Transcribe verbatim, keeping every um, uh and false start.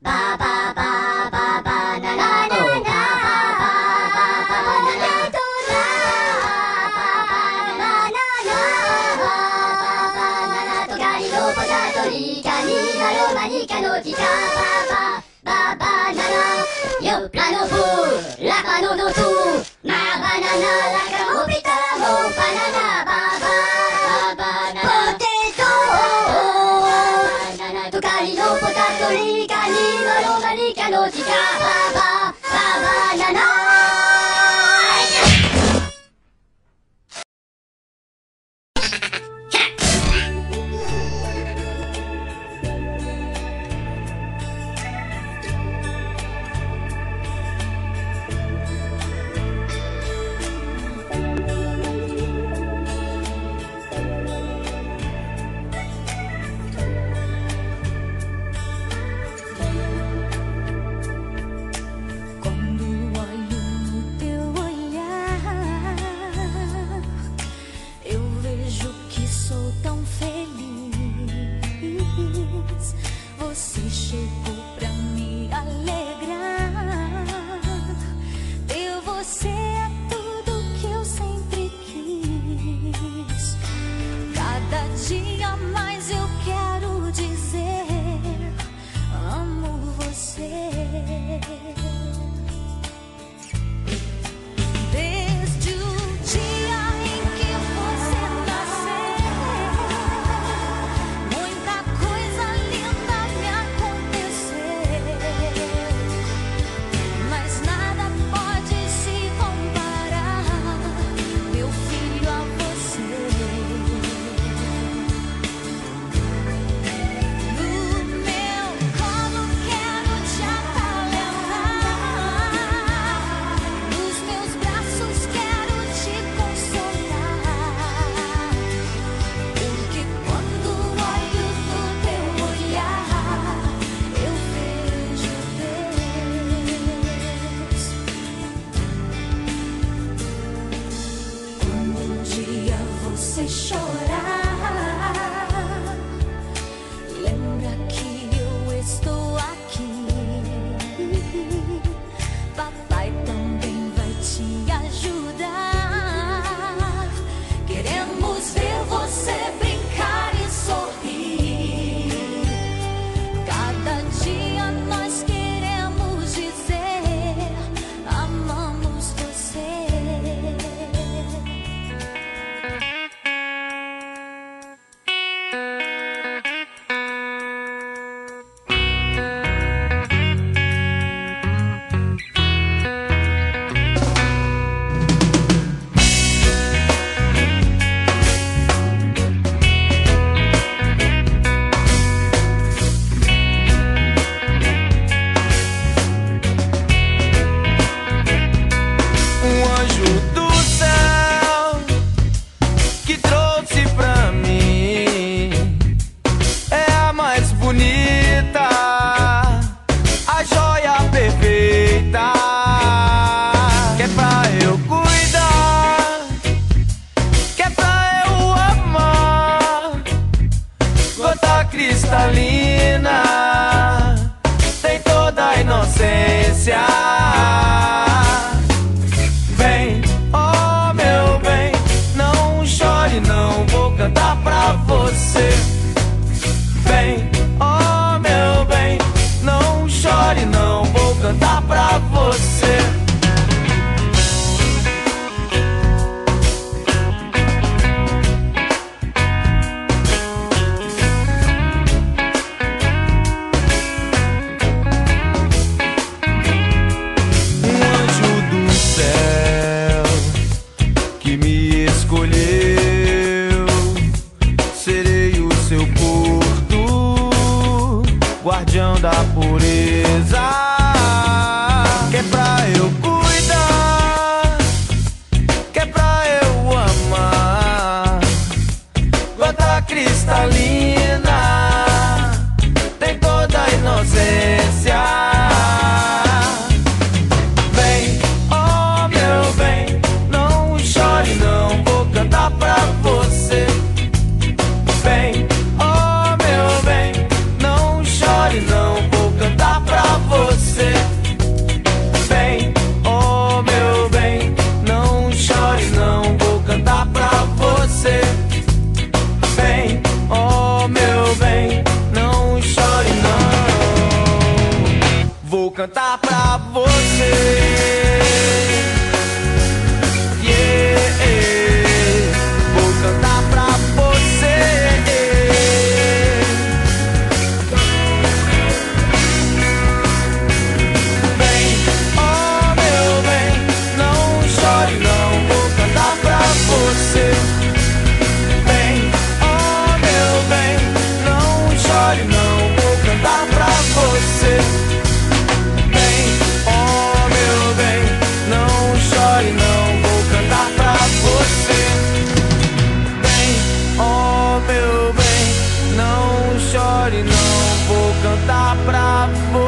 Ba ba ba ba ba na na na na. Yo plano full, la pano no tu, ma banana, la camopita, mo banana, ba ba banana, potato, banana, tu cari no potato, li cari no lo mani canotica, ba ba ba banana. Não vou cantar pra cantar pra você. Não chore, não vou cantar pra você.